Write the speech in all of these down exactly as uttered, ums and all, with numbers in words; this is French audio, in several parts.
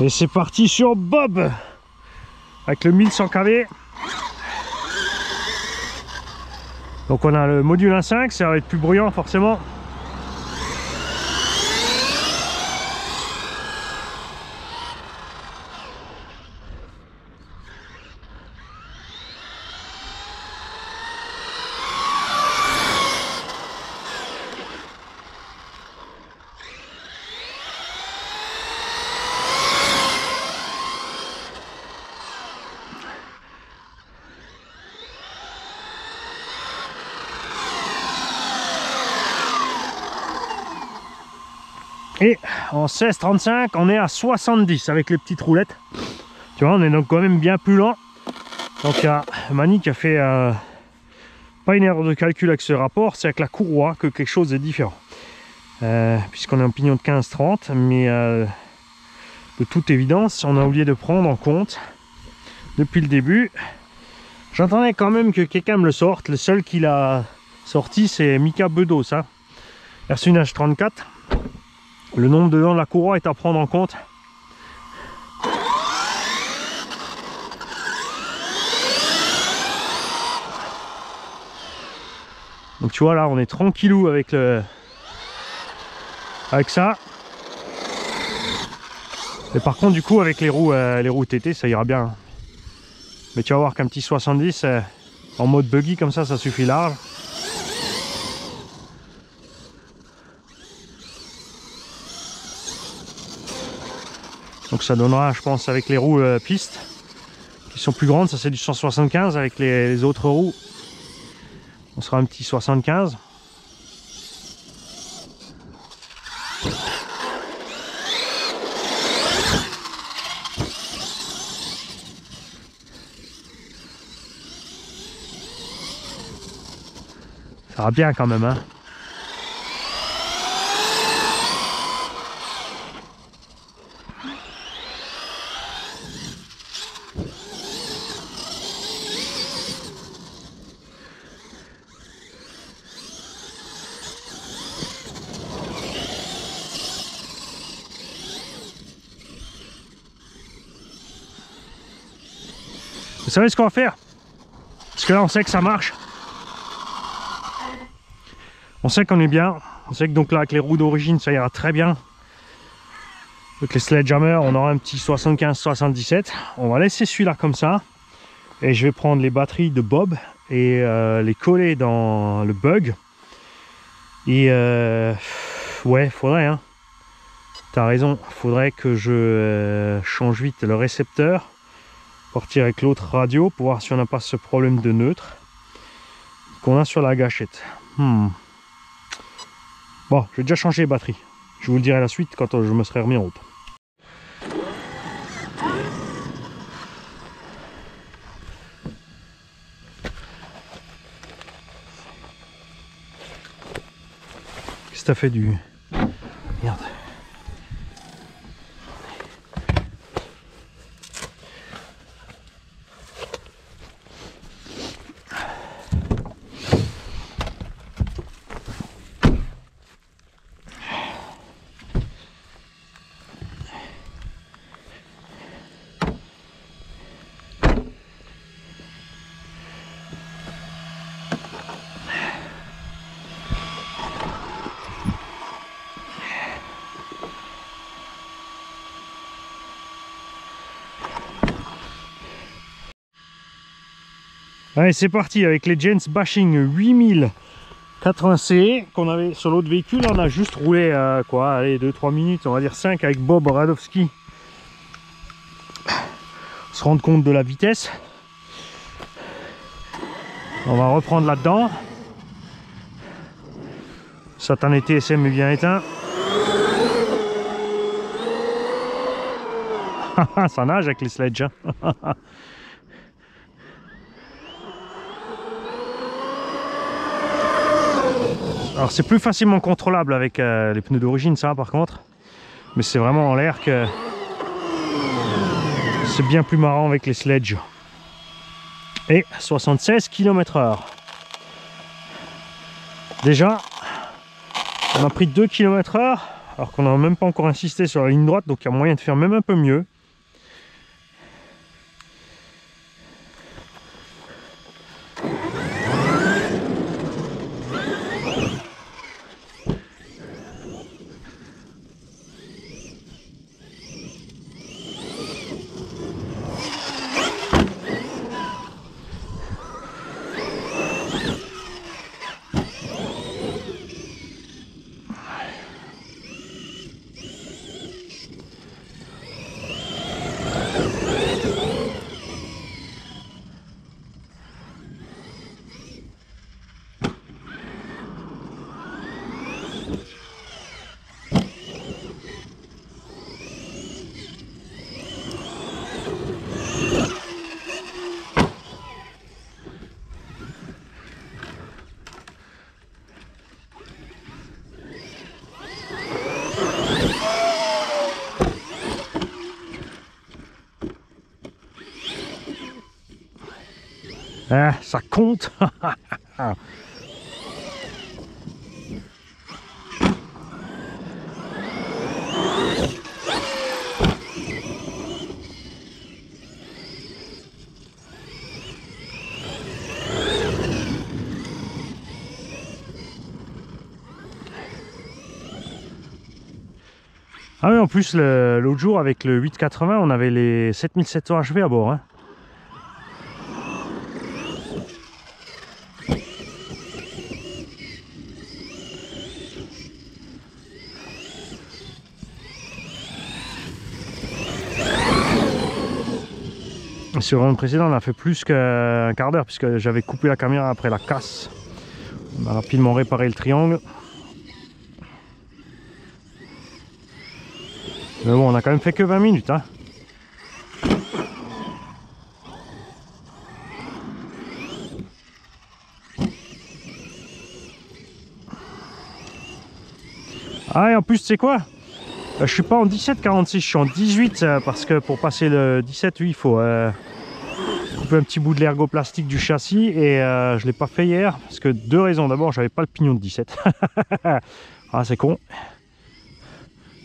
Et c'est parti sur Bob avec le mille cent K V. Donc on a le module un virgule cinq, ça va être plus bruyant forcément. Et en seize trente-cinq, on est à soixante-dix avec les petites roulettes. Tu vois, on est donc quand même bien plus lent. Donc il y a Mani qui a fait euh, pas une erreur de calcul avec ce rapport, c'est avec la courroie que quelque chose est différent. Euh, Puisqu'on est en pignon de quinze trente, mais euh, de toute évidence, on a oublié de prendre en compte depuis le début. J'entendais quand même que quelqu'un me le sorte. Le seul qui l'a sorti, c'est Mika Bedos, hein. R C un H trente-quatre. Le nombre de dents de la courroie est à prendre en compte. Donc tu vois là, on est tranquillou avec le, avec ça. Et par contre du coup avec les roues, euh, les roues T T, ça ira bien. Mais tu vas voir qu'un petit soixante-dix euh, en mode buggy comme ça, ça suffit large. Donc ça donnera, je pense, avec les roues euh, pistes qui sont plus grandes, ça c'est du cent soixante-quinze, avec les, les autres roues, on sera un petit soixante-quinze. Ça va bien quand même, hein. Vous savez ce qu'on va faire? Parce que là on sait que ça marche. On sait qu'on est bien. On sait que donc là avec les roues d'origine ça ira très bien. Avec les sledgehammer on aura un petit soixante-quinze soixante-dix-sept. On va laisser celui-là comme ça. Et je vais prendre les batteries de Bob et euh, les coller dans le bug. Et euh, ouais, faudrait hein. T'as raison, faudrait que je euh, change vite le récepteur. Partir avec l'autre radio pour voir si on n'a pas ce problème de neutre qu'on a sur la gâchette. Hmm. Bon, j'ai déjà changé les batteries. Je vous le dirai à la suite quand je me serai remis en route. Qu'est-ce que t'as fait du... Merde. Allez, c'est parti avec les Jens Bashing huit mille quatre-vingts C qu'on avait sur l'autre véhicule. On a juste roulé euh, quoi, allez, deux trois minutes, on va dire cinq avec Bob Radowski. On se rend compte de la vitesse. On va reprendre là-dedans. Satan T S M est bien éteint. Ça nage avec les sledges. Hein. Alors c'est plus facilement contrôlable avec euh, les pneus d'origine ça par contre. Mais c'est vraiment en l'air que c'est bien plus marrant avec les sledges. Et soixante-seize kilomètres heure. Déjà, on a pris deux kilomètres heure alors qu'on n'a même pas encore insisté sur la ligne droite, donc il y a moyen de faire même un peu mieux. Ah, ça compte. Ah oui, en plus l'autre jour avec le huit cent quatre-vingts, on avait les sept mille sept cents H V à bord, hein. Sur le précédent, on a fait plus qu'un quart d'heure puisque j'avais coupé la caméra après la casse. On a rapidement réparé le triangle. Mais bon, on a quand même fait que vingt minutes, hein. Ah, et en plus, tu sais quoi ? Je suis pas en dix-sept quarante-six, je suis en dix-huit parce que pour passer le dix-sept, oui, il faut... Euh... un petit bout de l'ergot plastique du châssis et euh, je l'ai pas fait hier parce que deux raisons. D'abord, j'avais pas le pignon de dix-sept. Ah, c'est con.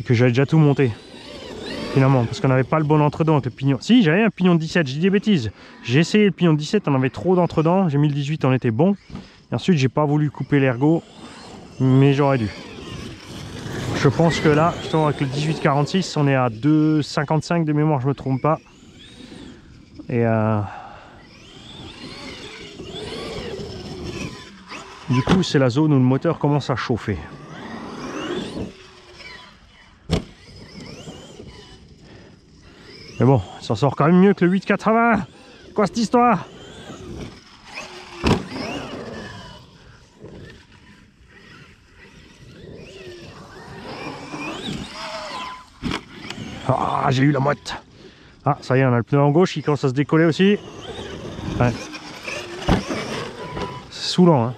Et que j'avais déjà tout monté finalement parce qu'on n'avait pas le bon entre-dents avec le pignon. Si, j'avais un pignon de dix-sept, je dis des bêtises. J'ai essayé le pignon de dix-sept, on avait trop d'entre-dents. J'ai mis le dix-huit, on était bon. Et ensuite, j'ai pas voulu couper l'ergot, mais j'aurais dû. Je pense que là, justement, avec le dix-huit quarante-six, on est à deux cinquante-cinq de mémoire, je me trompe pas. Et euh... du coup, c'est la zone où le moteur commence à chauffer. Mais bon, ça sort quand même mieux que le huit cent quatre-vingts. Quoi cette histoire? Ah, j'ai eu la moite. Ah, ça y est, on a le pneu en gauche, il commence à se décoller aussi. Ouais. C'est saoulant, hein.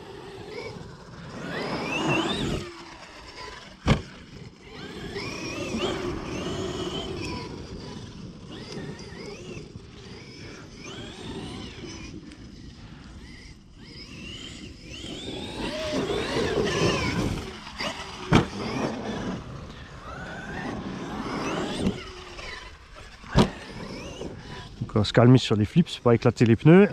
On se calme sur les flips, c'est pas éclater les pneus.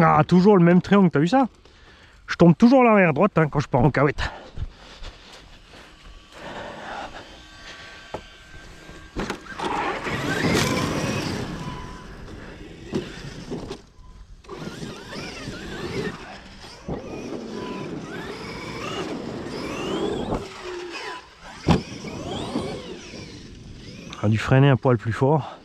Ah, toujours le même triangle, t'as vu ça? Je tombe toujours l'arrière droite, hein, quand je pars en cahuète. On a dû freiner un poil plus fort.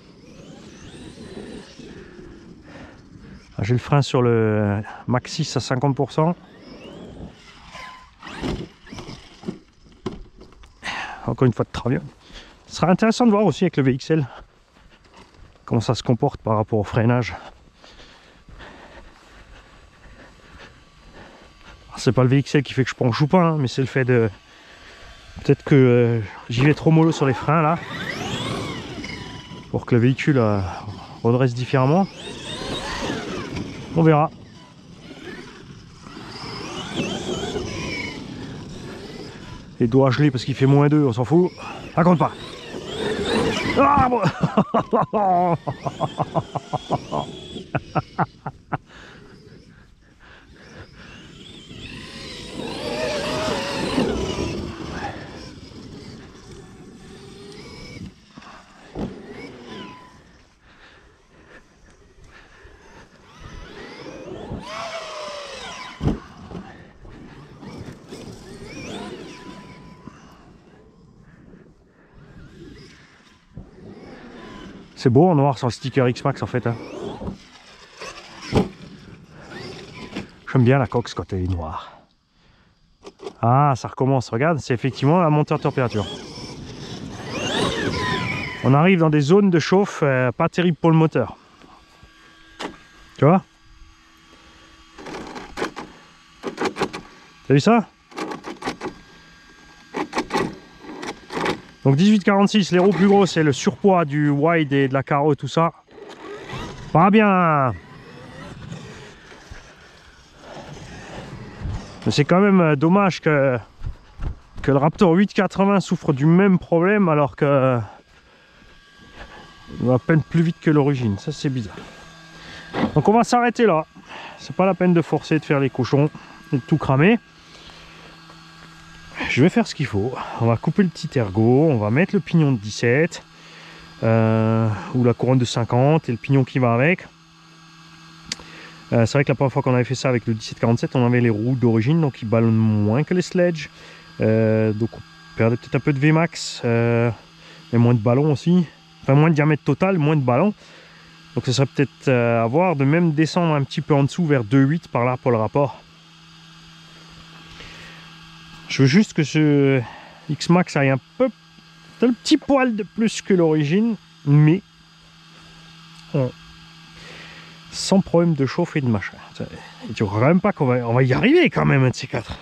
J'ai le frein sur le Max six à cinquante pour cent. Encore une fois de traviole. Ce sera intéressant de voir aussi avec le V X L comment ça se comporte par rapport au freinage. C'est pas le V X L qui fait que je prends le choupin, hein, mais c'est le fait de... Peut-être que euh, j'y vais trop mollo sur les freins là, pour que le véhicule euh, redresse différemment. On verra. Les doigts gelés parce qu'il fait moins deux, on s'en fout. Raconte pas. Ah, bon. C'est beau en noir sans le sticker X-Maxx en fait. Hein. J'aime bien la coque quand elle est noire. Ah, ça recommence, regarde, c'est effectivement la montée en température. On arrive dans des zones de chauffe euh, pas terribles pour le moteur. Tu vois? T'as vu ça? Donc dix-huit quarante-six, les roues plus grosses, c'est le surpoids du wide et de la carreau, tout ça. Pas bien. Mais c'est quand même dommage que, que le Raptor huit cent quatre-vingts souffre du même problème alors que on va à peine plus vite que l'origine. Ça, c'est bizarre. Donc on va s'arrêter là. C'est pas la peine de forcer, de faire les cochons et de tout cramer. Je vais faire ce qu'il faut, on va couper le petit ergot, on va mettre le pignon de dix-sept euh, ou la couronne de cinquante et le pignon qui va avec. Euh, c'est vrai que la première fois qu'on avait fait ça avec le dix-sept quarante-sept, on avait les roues d'origine donc ils ballonnent moins que les sledges, euh, donc on perdait peut-être un peu de V max euh, et moins de ballons aussi, enfin moins de diamètre total, moins de ballons, donc ce serait peut-être euh, à voir de même descendre un petit peu en dessous vers deux virgule huit par là pour le rapport. Je veux juste que ce X-Maxx aille un peu, un petit poil de plus que l'origine, mais on, sans problème de chauffe et de machin. Tu ne crois même pas qu'on va, on va y arriver quand même, un de ces quatre.